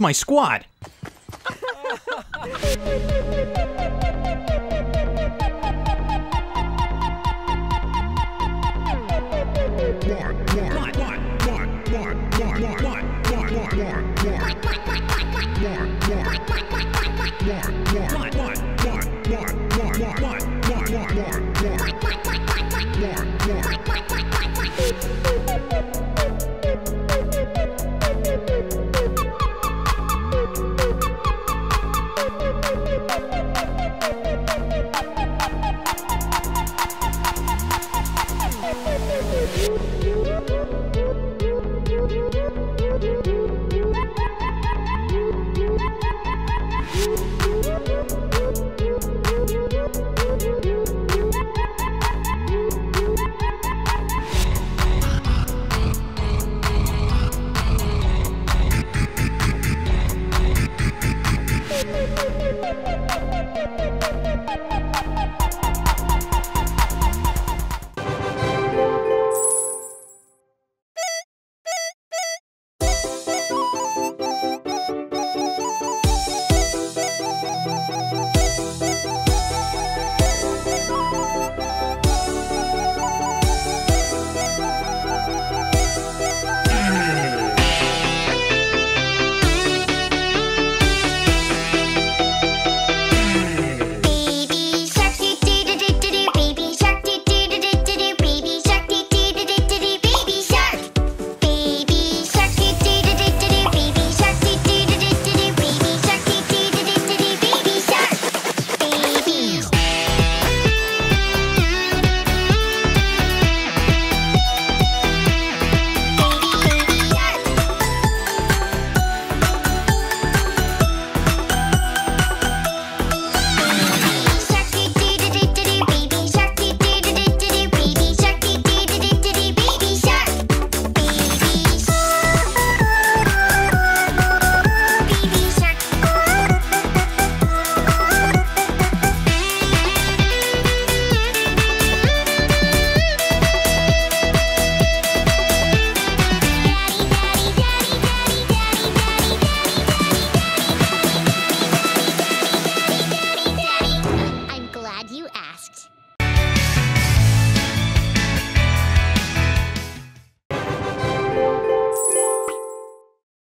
Where's my squad?